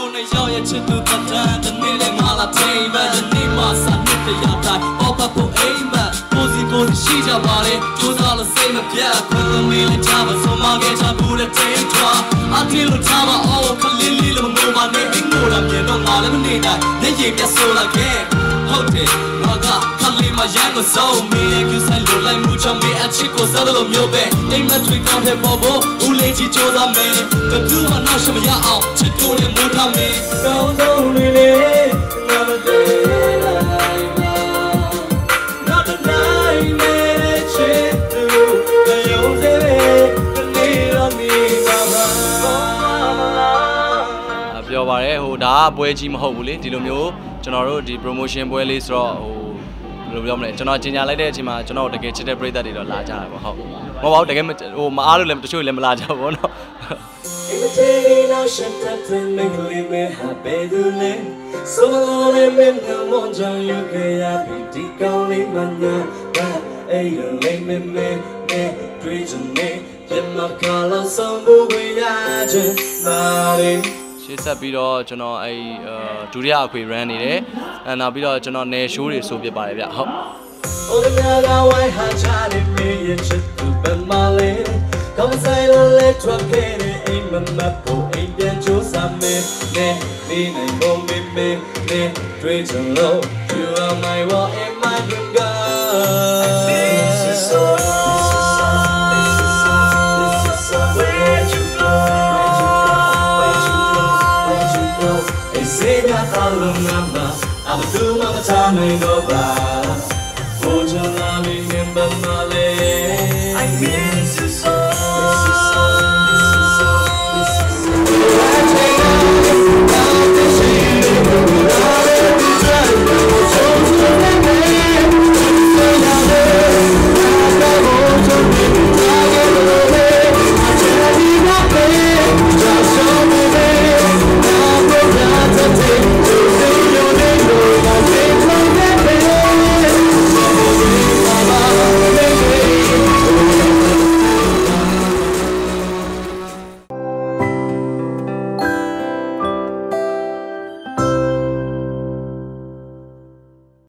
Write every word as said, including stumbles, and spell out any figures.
Tune joje që të pëtën Dhe nile mala tejme Dhe nima sa në të jataj Opa po ejme Muziko të shija bari Tu dalë se me pja Këtë mile qave So ma geqa bure te e tva Atilu qava O këllin lilë më nguma Ne ignura mje në ngale më nidaj Ne jimja sola ke Hote Maga Kalima jengo so Mi e kysa lulaj muqa Mi e qiko zërdo mjobe Ejme të rikam he bobo Ulej qi qoda me Këtua nashëm ja au Qitune muta me Yo bare ho da bwe ji ma ho bu le di lo myo chon do di promotion bwe le so ho lo pyo ma le chon do chin ja lai de chin ma chon do ta ke chit de preitat de do la ja da bo ho mo ba ta ke ho ma a lo le tchou le ma la ja bo no so le me no mo jan yo ke ya bi di kaung le ma na ba ai yo le me me me tui chon me je ma ka lo so bu we ya je ma re Şehsa bir daha cana ay Julia akıyı rende, ana bir daha cana ne şurayı sohbet bari ya. Time may go by, for your loving in the morning.